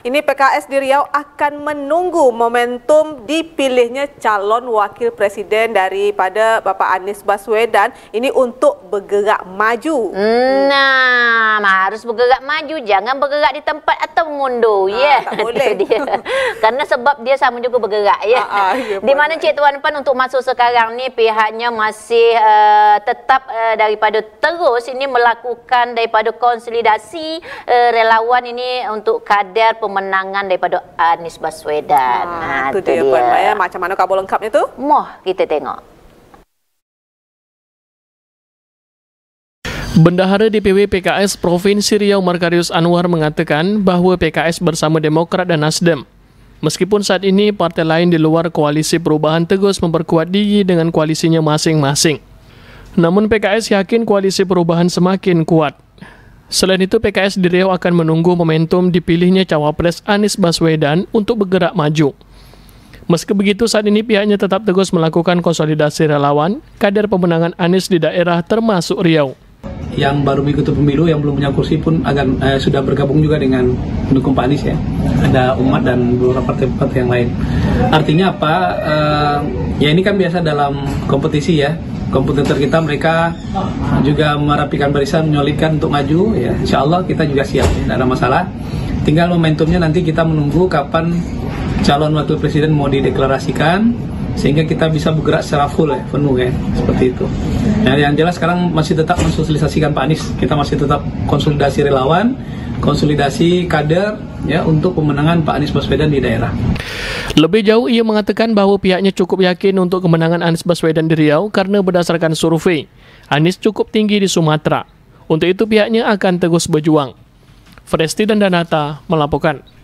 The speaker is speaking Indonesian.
Ini PKS di Riau akan menunggu momentum dipilihnya calon wakil presiden daripada Bapak Anies Baswedan ini untuk bergerak maju. Nah, harus bergerak maju, jangan bergerak di tempat atau mundur. Ya, tak boleh. Dia. Karena sebab dia sama juga bergerak. Ya. Di mana Cik Tuan Pan untuk masuk sekarang ni pihaknya masih tetap daripada terus ini melakukan daripada konsolidasi relawan ini untuk kadar pemenangan daripada Anies Baswedan. Itu dia. Puan Maya, macam mana kabel lengkapnya tu? Moh kita tengok. Bendahara DPW PKS Provinsi Riau Markarius Anwar mengatakan bahawa PKS bersama Demokrat dan Nasdem. Meskipun saat ini partai lain di luar koalisi perubahan tegus memperkuat diri dengan koalisinya masing-masing. Namun PKS yakin koalisi perubahan semakin kuat. Selain itu PKS di Riau akan menunggu momentum dipilihnya cawapres Anies Baswedan untuk bergerak maju. Meski begitu, saat ini pihaknya tetap tegus melakukan konsolidasi relawan, kadar pemenangan Anies di daerah termasuk Riau. Yang baru mengikuti pemilu, yang belum punya kursi pun akan sudah bergabung juga dengan pendukung Pak Anies, ya. Ada Umat dan beberapa partai-partai yang lain. Artinya apa? Ya ini kan biasa dalam kompetisi, ya. Kompetitor kita mereka juga merapikan barisan, menyolidkan untuk maju, ya. Insya Allah kita juga siap, tidak ada masalah. Tinggal momentumnya nanti kita menunggu kapan calon wakil presiden mau dideklarasikan, sehingga kita bisa bergerak secara full, ya, penuh, ya, seperti itu. Nah, yang jelas sekarang masih tetap mensosialisasikan Pak Anies, kita masih tetap konsolidasi relawan, konsolidasi kader, ya, untuk pemenangan Pak Anies Baswedan di daerah. Lebih jauh ia mengatakan bahawa pihaknya cukup yakin untuk kemenangan Anies Baswedan di Riau karena berdasarkan survei, Anies cukup tinggi di Sumatera. Untuk itu pihaknya akan terus berjuang. Fresti dan Danata melaporkan.